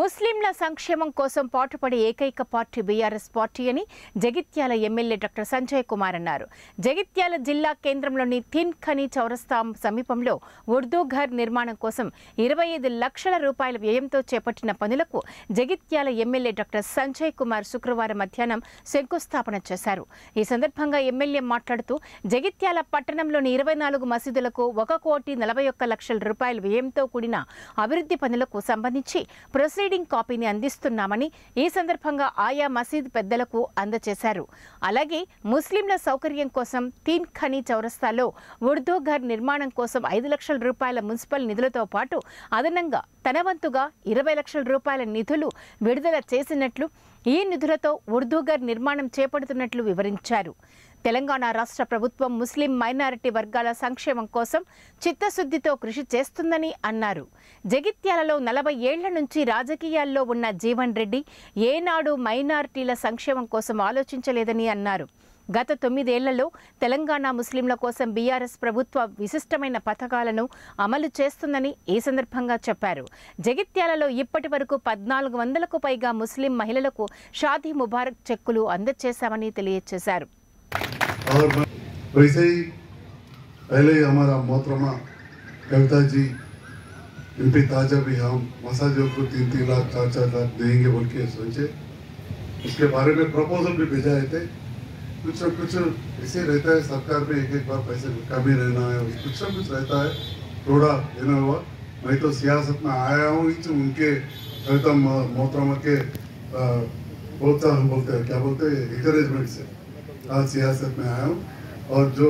ముస్లింల సంక్షేమం కోసం పాటుపడే ఏకైక పార్టీ బీఆర్ఎస్ పార్టీ అని జగిత్యాల ఎమ్మెల్యే డాక్టర్ సంజయ్ కుమార్ అన్నారు. జగిత్యాల జిల్లా కేంద్రంలోని తిన్ ఖని చౌరస్తా సమీపంలో ఉర్దూఘర్ నిర్మాణం కోసం 25 లక్షల రూపాయల వ్యయంతో చేపట్టిన పనులకు జగిత్యాల ఎమ్మెల్యే డాక్టర్ సంజయ్ కుమార్ శుక్రవారం మధ్యాహ్నం శంకుస్థాపన చేశారు. ఈ సందర్భంగా ఎమ్మెల్యే మాట్లాడుతూ జగిత్యాల పట్టణంలోని 24 మసీదులకు 1,41,00,000 రూపాయల వ్యయంతో కూడిన అభివృద్ధి పనులకు సంబంధించి ప్రోసీడింగ్ కాపీని అందిస్తున్నామని ఈ సందర్భంగా ఆయా మసీద్ పెద్దలకు అందజేశారు. అలాగే ముస్లింల సౌకర్యం కోసం తీన్ ఖని చౌరస్తాలో ఉర్దూఘర్ నిర్మాణం కోసం 5 లక్షల రూపాయల మున్సిపల్ నిధులతో పాటు అదనంగా తన వంతుగా 20 లక్షల రూపాయల నిధులు విడుదల చేసినట్లు, ఈ నిధులతో ఉర్దూఘర్ నిర్మాణం చేపడుతున్నట్లు వివరించారు. తెలంగాణ రాష్ట్ర ప్రభుత్వం ముస్లిం మైనారిటీ వర్గాల సంక్షేమం కోసం చిత్తశుద్ధితో కృషి చేస్తుందని అన్నారు. జగిత్యాలలో 40 ఏళ్ల నుంచి రాజకీయాల్లో ఉన్న జీవన్ రెడ్డి ఏనాడు మైనారిటీల సంక్షేమం కోసం ఆలోచించలేదని అన్నారు. గత 9 ఏళ్లలో తెలంగాణ ముస్లింల కోసం బీఆర్ఎస్ ప్రభుత్వ విశిష్టమైన పథకాలను అమలు చేస్తుందని ఈ సందర్భంగా చెప్పారు. జగిత్యాలలో ఇప్పటి వరకు 1400కు పైగా ముస్లిం మహిళలకు షాదీ ముబారక్ చెక్కులు అందజేశామని తెలియజేశారు. और वैसे ही पहले हमारा मोहतरमा कविता जी इन पर ताजा भी हम मसाजों को 3-3 लाख 4-4 लाख देंगे बोल के सोचे, उसके बारे में प्रपोजल भी भेजा है थे. कुछ न कुछ ऐसे रहता है सरकार में, एक बार पैसे कम ही रहना है, कुछ न कुछ रहता है, थोड़ा देना हुआ. मैं तो सियासत में आया हूँ उनके कविता मोहतरमा के बोलता हम बोलते हैं क्या बोलते हैं इंकरेजमेंट से आज सियासत में आया हूँ. और जो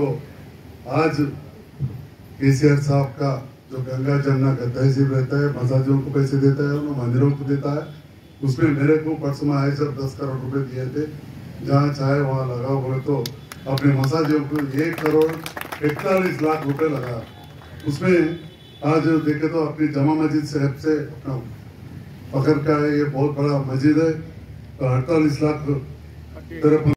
आज केसीआर साहब का जो गंगा जमुना का तहसीब रहता है, मसाजियों को पैसे देता है और मंदिरों को देता है, उसमें मेरे को परसों आए सब 10 करोड़ रुपए दिए थे. जहाँ चाहे वहाँ लगाओ बोले तो अपने मसाजियों को 1,41,00,000 रुपए लगा. उसमें आज देखे तो अपनी जमा मस्जिद साहब से अपना फखर का है, ये बहुत बड़ा मस्जिद है, 48 लाख